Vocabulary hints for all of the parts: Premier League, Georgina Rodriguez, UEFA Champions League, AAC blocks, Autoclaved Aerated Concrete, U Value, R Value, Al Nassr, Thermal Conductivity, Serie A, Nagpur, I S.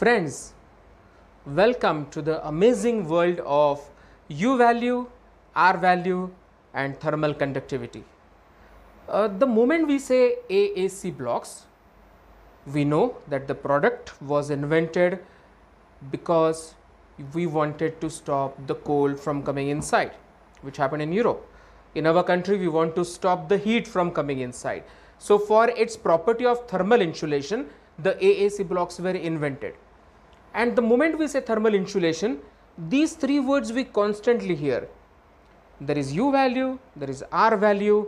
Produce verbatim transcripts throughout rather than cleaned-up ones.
Friends, welcome to the amazing world of U value, R value and thermal conductivity. Uh, the moment we say A A C blocks, we know that the product was invented because we wanted to stop the cold from coming inside, which happened in Europe. In our country, we want to stop the heat from coming inside. So, for its property of thermal insulation, the A A C blocks were invented. And the moment we say thermal insulation, these three words we constantly hear. There is U value, there is R value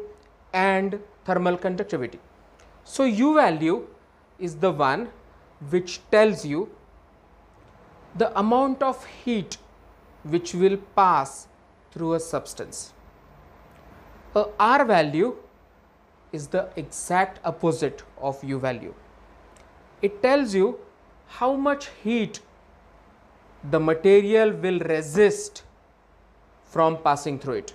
and thermal conductivity. So, U value is the one which tells you the amount of heat which will pass through a substance. A R value is the exact opposite of U value. It tells you how much heat the material will resist from passing through it.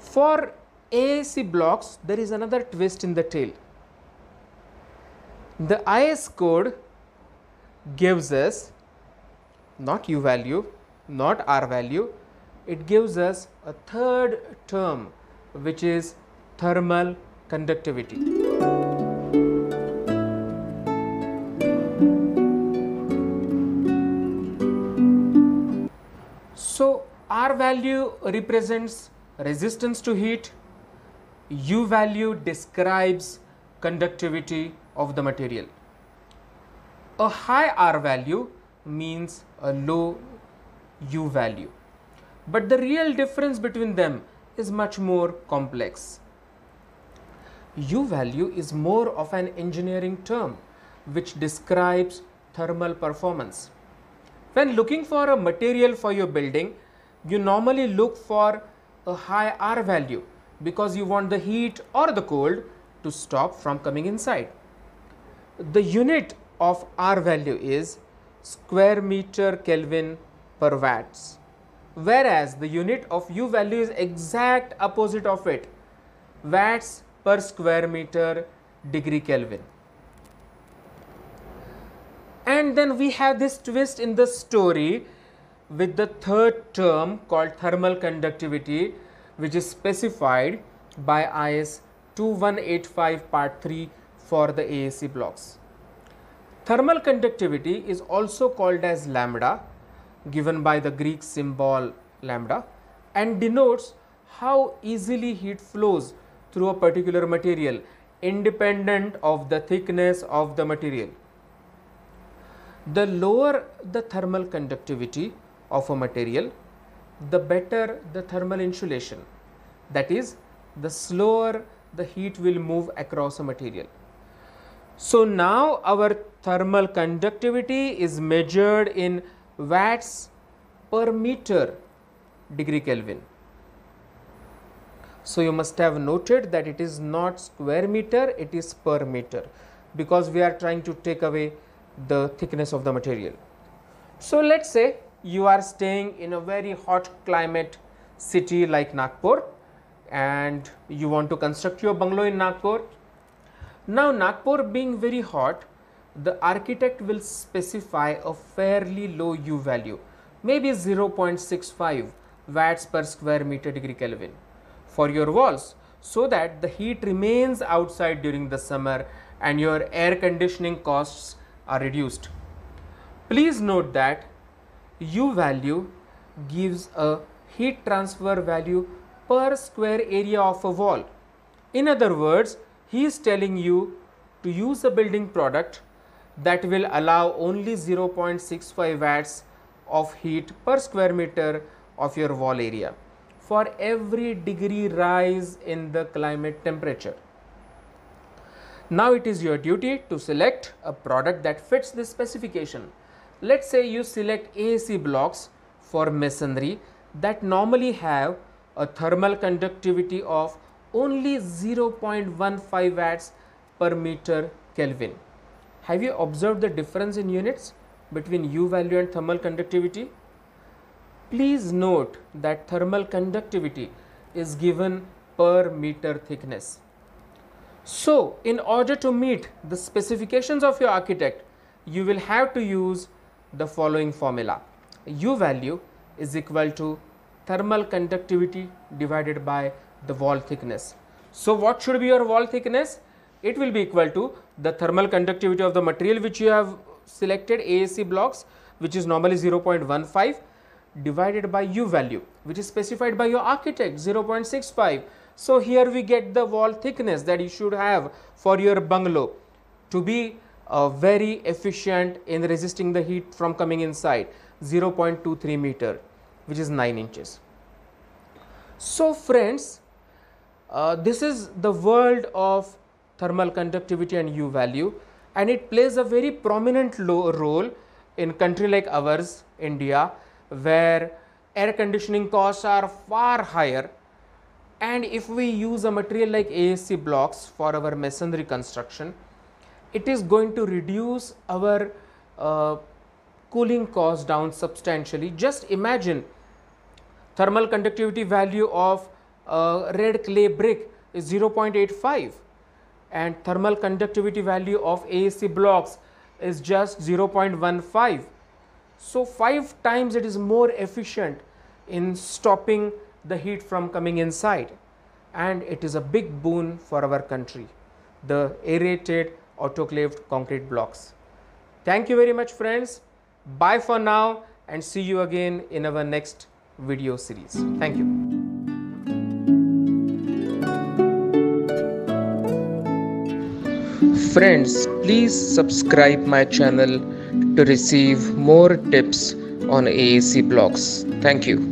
For A A C blocks, there is another twist in the tale. The I S code gives us not U value, not R value, it gives us a third term which is thermal conductivity. So, R value represents resistance to heat, U value describes conductivity of the material. A high R value means a low U value. But the real difference between them is much more complex. U value is more of an engineering term which describes thermal performance. When looking for a material for your building, you normally look for a high R value because you want the heat or the cold to stop from coming inside. The unit of R value is square meter Kelvin per watts, whereas the unit of U value is exact opposite of it, watts per square meter degree Kelvin. And then we have this twist in the story with the third term called thermal conductivity, which is specified by I S twenty-one eighty-five part three for the A A C blocks. Thermal conductivity is also called as lambda, given by the Greek symbol lambda, and denotes how easily heat flows through a particular material independent of the thickness of the material. The lower the thermal conductivity of a material, the better the thermal insulation, that is, the slower the heat will move across a material. So now our thermal conductivity is measured in watts per meter degree Kelvin. So you must have noted that it is not square meter, it is per meter, because we are trying to take away the thickness of the material. So let's say you are staying in a very hot climate city like Nagpur and you want to construct your bungalow in Nagpur. Now Nagpur being very hot, the architect will specify a fairly low U value, maybe zero point six five watts per square meter degree Kelvin for your walls, so that the heat remains outside during the summer and your air conditioning costs are reduced. Please note that U value gives a heat transfer value per square area of a wall. In other words, he is telling you to use a building product that will allow only zero point six five watts of heat per square meter of your wall area for every degree rise in the climate temperature. Now it is your duty to select a product that fits this specification. Let's say you select A A C blocks for masonry that normally have a thermal conductivity of only zero point one five watts per meter Kelvin. Have you observed the difference in units between U value and thermal conductivity? Please note that thermal conductivity is given per meter thickness. So, in order to meet the specifications of your architect, you will have to use the following formula. U value is equal to thermal conductivity divided by the wall thickness. So what should be your wall thickness? It will be equal to the thermal conductivity of the material which you have selected, A A C blocks, which is normally zero point one five, divided by U value, which is specified by your architect, zero point six five. So here we get the wall thickness that you should have for your bungalow to be uh, very efficient in resisting the heat from coming inside, zero point two three meter, which is nine inches. So friends, uh, this is the world of thermal conductivity and U value, and it plays a very prominent role in country like ours, India, where air conditioning costs are far higher. And if we use a material like A A C blocks for our masonry construction, it is going to reduce our uh, cooling cost down substantially. Just imagine, thermal conductivity value of uh, red clay brick is zero point eight five and thermal conductivity value of A A C blocks is just zero point one five. So five times it is more efficient in stopping the heat from coming inside, and it is a big boon for our country, the aerated autoclaved concrete blocks. Thank you very much friends. Bye for now and see you again in our next video series. Thank you. Friends, please subscribe my channel to receive more tips on A A C blocks. Thank you.